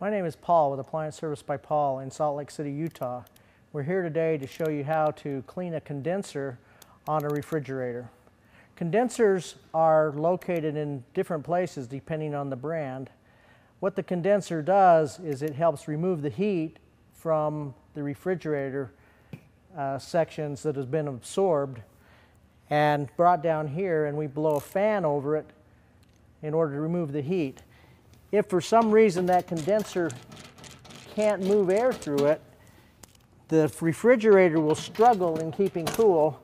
My name is Paul with Appliance Service by Paul in Salt Lake City, Utah. We're here today to show you how to clean a condenser on a refrigerator. Condensers are located in different places depending on the brand. What the condenser does is it helps remove the heat from the refrigerator sections that has been absorbed and brought down here, and we blow a fan over it in order to remove the heat. If for some reason that condenser can't move air through it, the refrigerator will struggle in keeping cool.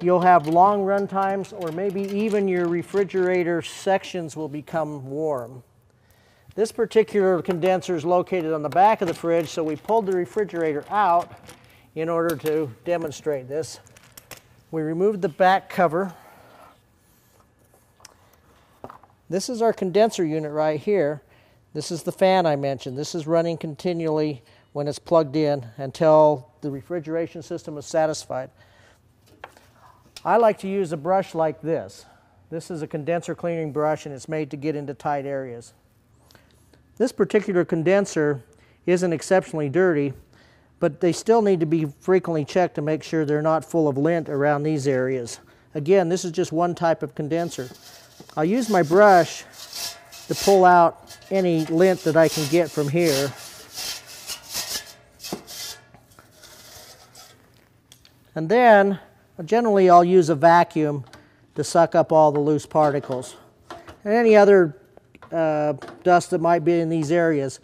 You'll have long run times, or maybe even your refrigerator sections will become warm. This particular condenser is located on the back of the fridge, so we pulled the refrigerator out in order to demonstrate this. We removed the back cover. This is our condenser unit right here. This is the fan I mentioned. This is running continually when it's plugged in until the refrigeration system is satisfied. I like to use a brush like this. This is a condenser cleaning brush, and it's made to get into tight areas. This particular condenser isn't exceptionally dirty, but they still need to be frequently checked to make sure they're not full of lint around these areas. Again, this is just one type of condenser. I'll use my brush to pull out any lint that I can get from here. And then, generally, I'll use a vacuum to suck up all the loose particles and any other dust that might be in these areas.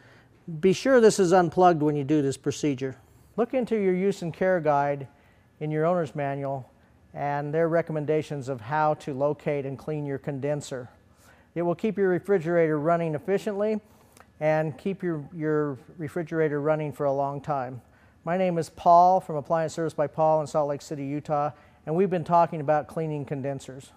Be sure this is unplugged when you do this procedure. Look into your use and care guide in your owner's manual and their recommendations of how to locate and clean your condenser. It will keep your refrigerator running efficiently and keep your refrigerator running for a long time. My name is Paul from Appliance Service by Paul in Salt Lake City, Utah, and we've been talking about cleaning condensers.